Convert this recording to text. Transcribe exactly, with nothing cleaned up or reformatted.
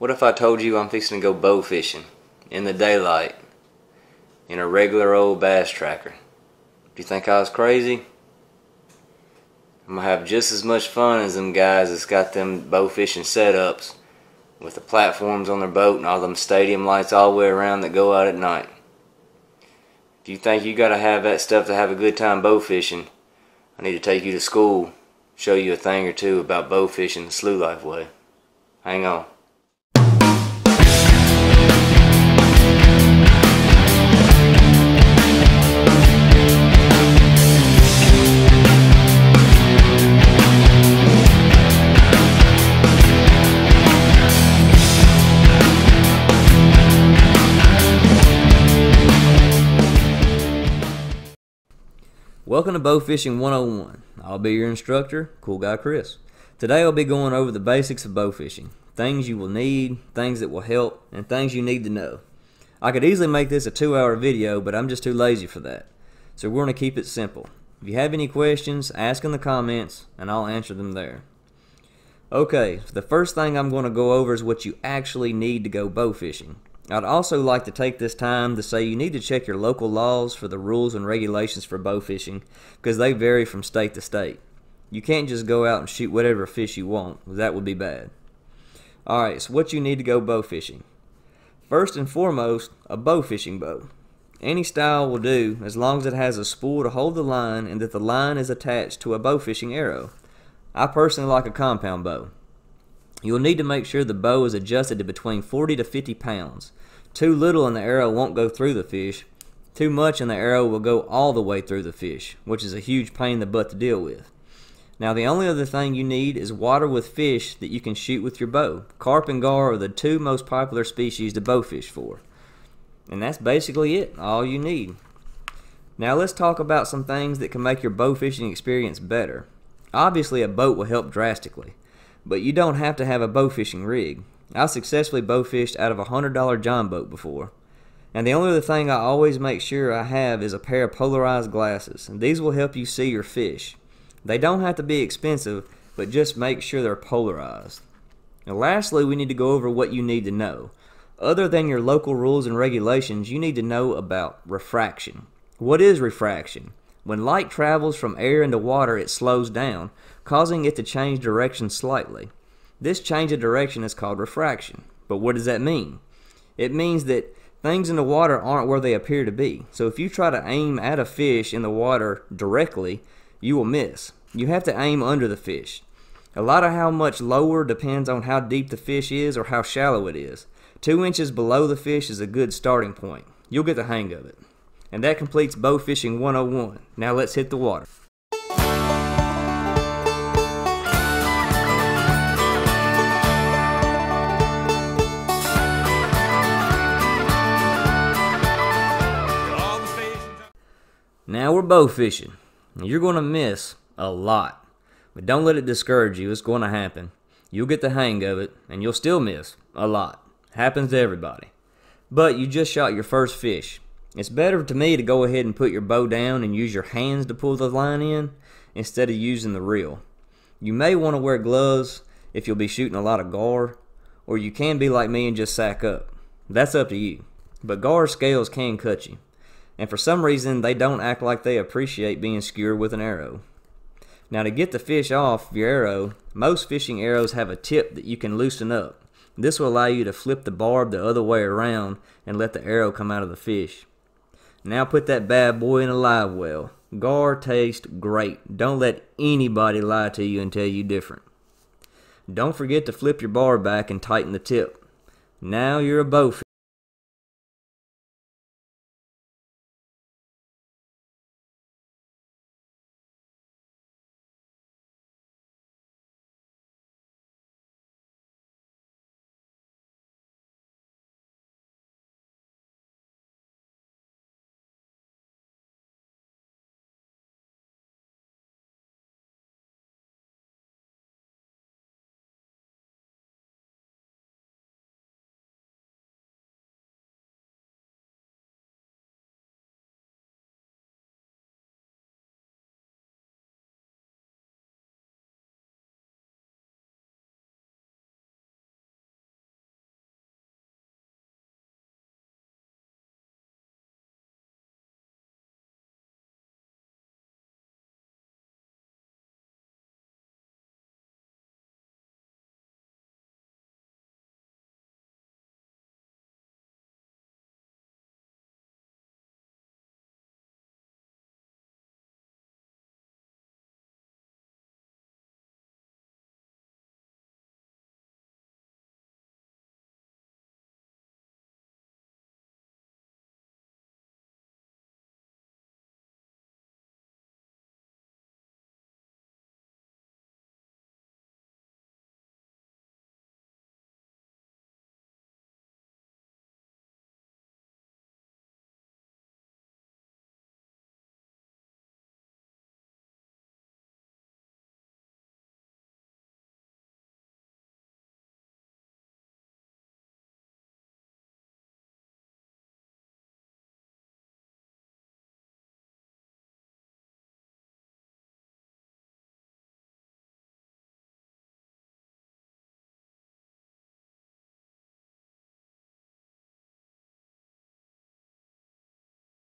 What if I told you I'm fixing to go bow fishing in the daylight in a regular old bass tracker? Do you think I was crazy? I'm gonna have just as much fun as them guys that's got them bow fishing setups with the platforms on their boat and all them stadium lights all the way around that go out at night. If you think you gotta have that stuff to have a good time bow fishing, I need to take you to school, show you a thing or two about bow fishing the slough life way. Hang on. Welcome to Bow Fishing one oh one. I'll be your instructor, Cool Guy Chris. Today I'll be going over the basics of bow fishing, things you will need, things that will help, and things you need to know. I could easily make this a two-hour video, but I'm just too lazy for that. So we're going to keep it simple. If you have any questions, ask in the comments, and I'll answer them there. Okay, so the first thing I'm going to go over is what you actually need to go bow fishing. I'd also like to take this time to say you need to check your local laws for the rules and regulations for bow fishing, because they vary from state to state. You can't just go out and shoot whatever fish you want, because that would be bad. Alright, so what you need to go bow fishing. First and foremost, a bow fishing bow. Any style will do as long as it has a spool to hold the line and that the line is attached to a bow fishing arrow. I personally like a compound bow. You'll need to make sure the bow is adjusted to between forty to fifty pounds. Too little and the arrow won't go through the fish. Too much and the arrow will go all the way through the fish, which is a huge pain in the butt to deal with. Now the only other thing you need is water with fish that you can shoot with your bow. Carp and gar are the two most popular species to bow fish for. And that's basically it, all you need. Now let's talk about some things that can make your bow fishing experience better. Obviously a boat will help drastically, but you don't have to have a bow fishing rig. I successfully bow fished out of a one hundred dollar John boat before. And the only other thing I always make sure I have is a pair of polarized glasses, and these will help you see your fish. They don't have to be expensive, but just make sure they're polarized. And lastly, we need to go over what you need to know. Other than your local rules and regulations, you need to know about refraction. What is refraction? When light travels from air into water, it slows down, causing it to change direction slightly. This change of direction is called refraction. But what does that mean? It means that things in the water aren't where they appear to be. So if you try to aim at a fish in the water directly, you will miss. You have to aim under the fish. A lot of how much lower depends on how deep the fish is or how shallow it is. Two inches below the fish is a good starting point. You'll get the hang of it. And that completes Bow Fishing one oh one. Now let's hit the water. Now we're bow fishing. You're going to miss a lot, but don't let it discourage you. It's going to happen. You'll get the hang of it, and you'll still miss a lot. Happens to everybody. But you just shot your first fish. It's better to me to go ahead and put your bow down and use your hands to pull the line in instead of using the reel. You may want to wear gloves if you'll be shooting a lot of gar, or you can be like me and just sack up. That's up to you. But gar scales can cut you. And for some reason, they don't act like they appreciate being skewered with an arrow. Now to get the fish off your arrow, most fishing arrows have a tip that you can loosen up. This will allow you to flip the barb the other way around and let the arrow come out of the fish. Now put that bad boy in a live well. Gar tastes great. Don't let anybody lie to you and tell you different. Don't forget to flip your barb back and tighten the tip. Now you're a bow fisher.